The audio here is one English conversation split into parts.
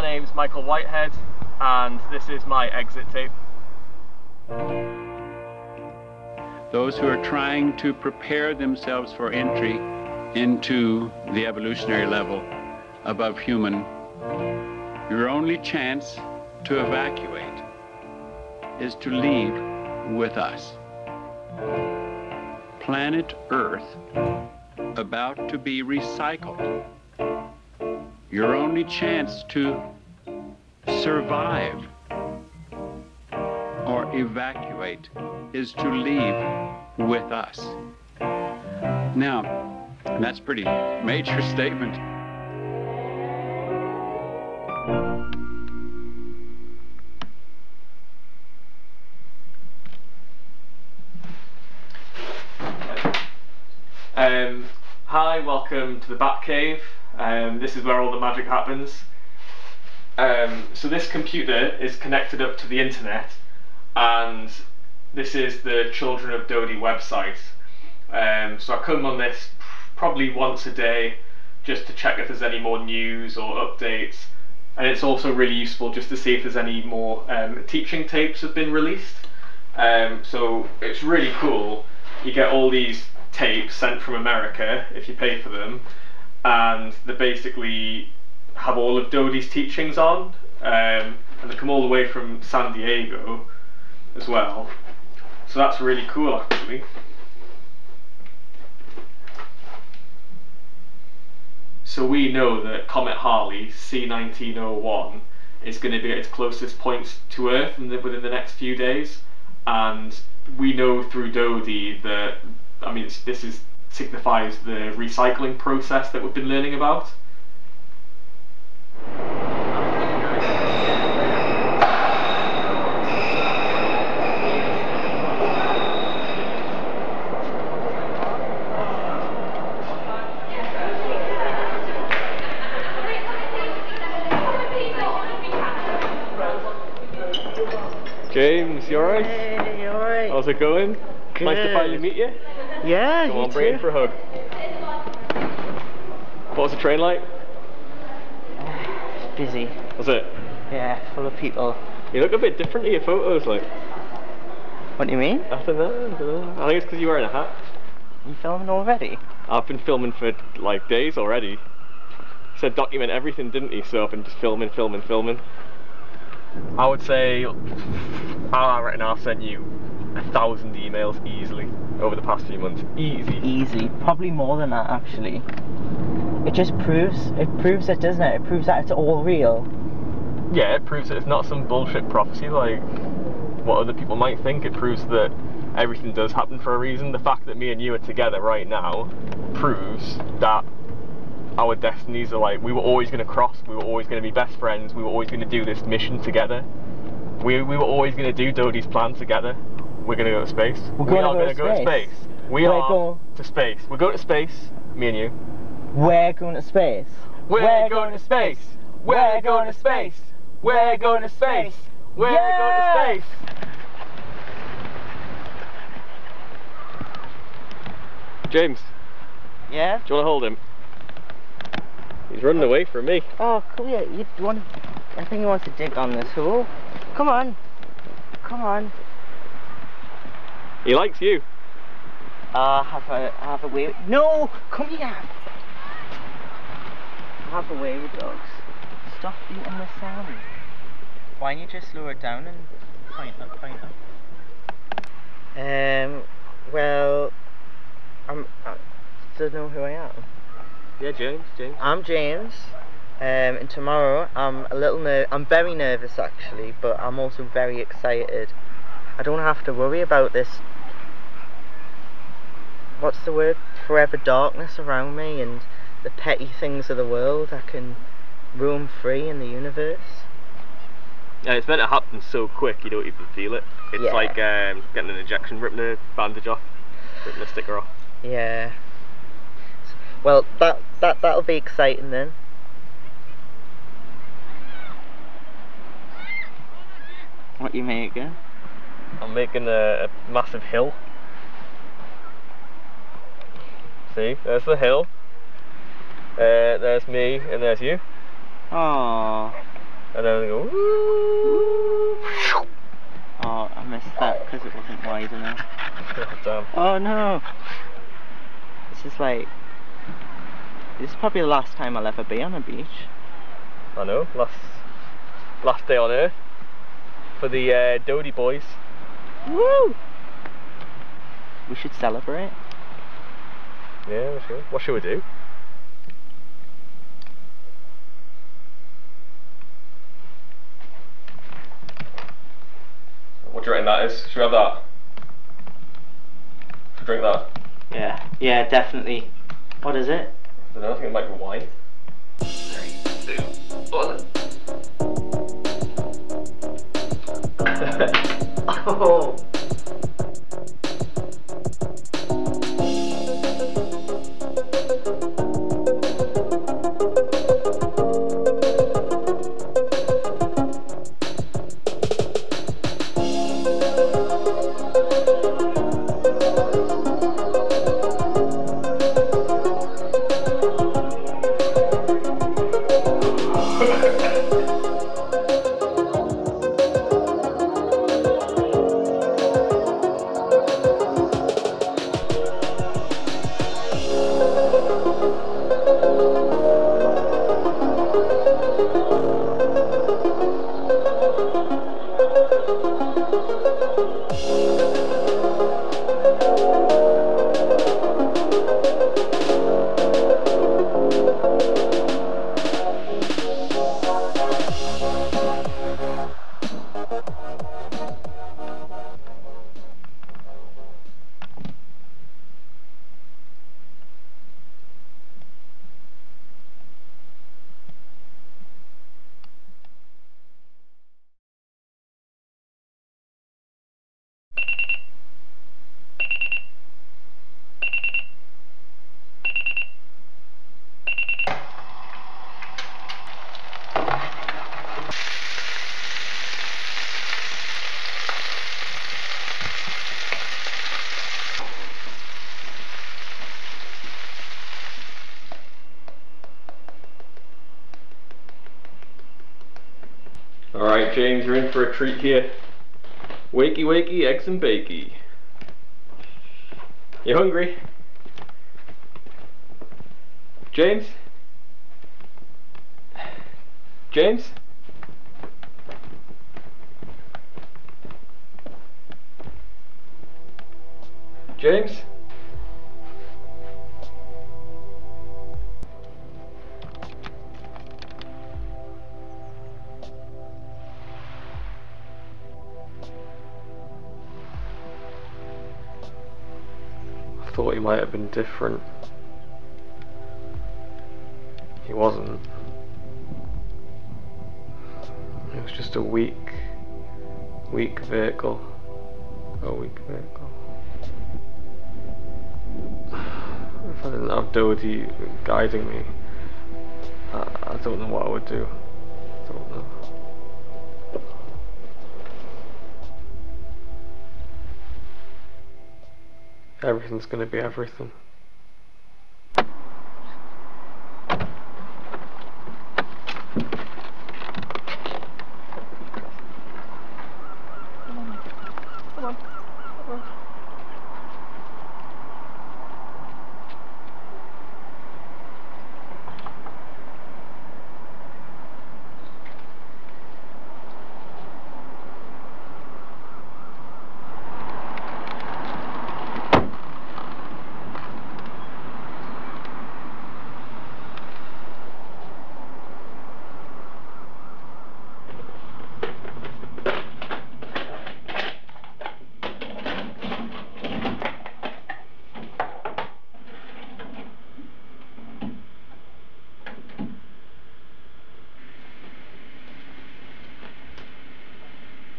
my name's Michael Whitehead and this is my exit tape. Those who are trying to prepare themselves for entry into the evolutionary level above human, your only chance to evacuate is to leave with us. Planet Earth about to be recycled. Your only chance to survive or evacuate is to leave with us. Now, that's a pretty major statement. Hi, welcome to the Bat Cave. This is where all the magic happens. So this computer is connected up to the internet, and this is the Children of Dodi website. So I come on this probably once a day just to check if there's any more news or updates, and it's also really useful just to see if there's any more teaching tapes have been released. So it's really cool. You get all these tapes sent from America if you pay for them, and they basically have all of Dodi's teachings on, and they come all the way from San Diego as well, so that's really cool actually. So we know that Comet Harley C1901 is going to be at its closest points to Earth within the next few days, and we know through Dodi that, I mean, this signifies the recycling process that we've been learning about. James, you alright? Hey, you alright? How's it going? Good. Nice to finally meet you. Yeah, come on, bring it for a hug. What was the train like? It's busy. Was it? Yeah, full of people. You look a bit different to your photos, like. What do you mean? I don't know. I think it's because you're wearing a hat. You filming already? I've been filming for like days already. You said document everything, didn't he? So I've been just filming. I would say, I reckon I've sent you 1,000 emails easily over the past few months. Easy. Probably more than that actually. It just proves it, doesn't it? It proves that it's all real. Yeah, it proves that it's not some bullshit prophecy like what other people might think. It proves that everything does happen for a reason. The fact that me and you are together right now proves that our destinies are like, we were always going to cross, we were always going to be best friends, we were always going to do this mission together. We were always going to do Dodi's plan together. We're going to go to space. We are going to go to space. We are going to space. We're going to space, me and you. We're going to space. We're going to space. We're going to space. We're going to space. We're going to space. James. Yeah? Do you want to hold him? He's running away from me. Oh, cool, yeah. I think he wants to dig on this hole. Come on. Come on. He likes you. Have a way with... No! Come here! Have a way with dogs. Stop eating the sand. Why don't you just lower it down and point up? Well... I don't know who I am. Yeah, James. I'm James. And tomorrow I'm a little I'm very nervous actually, but I'm also very excited. I don't have to worry about this, what's the word, forever darkness around me and the petty things of the world. I can roam free in the universe. Yeah, it's meant to happen so quick you don't even feel it. It's like getting an injection, ripping a bandage off, ripping a sticker off. Yeah. Well, that'll be exciting then. What are you making? I'm making a massive hill. See, there's the hill. There's me and there's you. Aww. And then they go. Oh, I missed that because it wasn't wide enough. Damn. Oh no! This is like. This is probably the last time I'll ever be on a beach. I know, last day on earth for the Dodie boys. Woo! We should celebrate. Yeah, we should. What should we do? What do you reckon that is? Should we have that? Should we drink that? Yeah, yeah, definitely. What is it? I don't know, I think it might be wine. 3, 2, 1. Oh! Alright James, you're in for a treat here. Wakey wakey, eggs and bakey. You hungry? James? James? James? Thought he might have been different. He wasn't. It was just a weak vehicle. A weak vehicle. If I didn't have Dodie guiding me, I don't know what I would do. I don't know. Everything's going to be everything. Come on.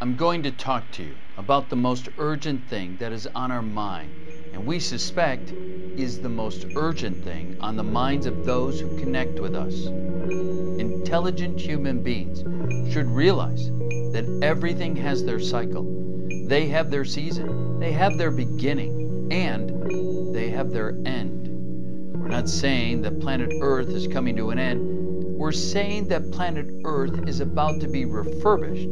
I'm going to talk to you about the most urgent thing that is on our mind, and we suspect is the most urgent thing on the minds of those who connect with us. Intelligent human beings should realize that everything has their cycle. They have their season, they have their beginning, and they have their end. We're not saying that planet Earth is coming to an end. were saying that planet Earth is about to be refurbished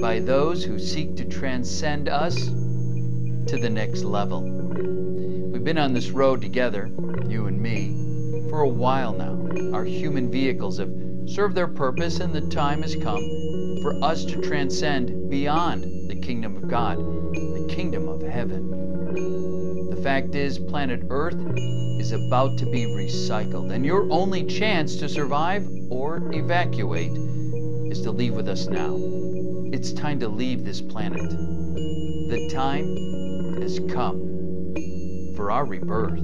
by those who seek to transcend us to the next level. We've been on this road together, you and me, for a while now. Our human vehicles have served their purpose, and the time has come for us to transcend beyond the kingdom of God, the kingdom of heaven. The fact is, planet Earth is about to be recycled, and your only chance to survive or evacuate is to leave with us now. It's time to leave this planet. The time has come for our rebirth.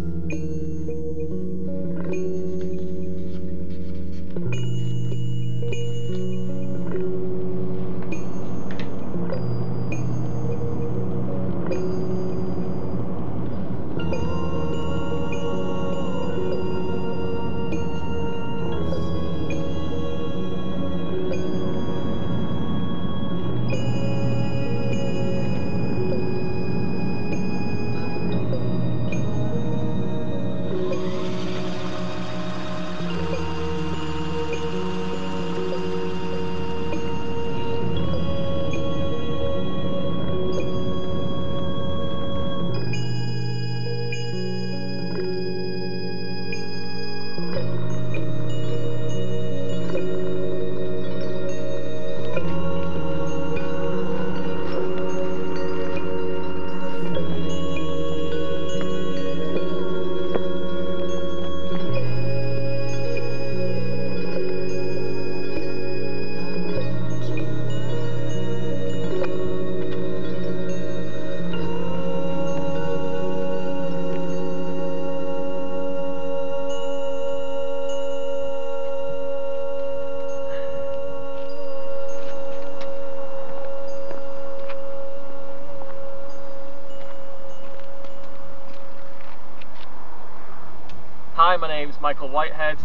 Hi, my name's Michael Whitehead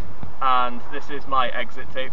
and this is my exit tape.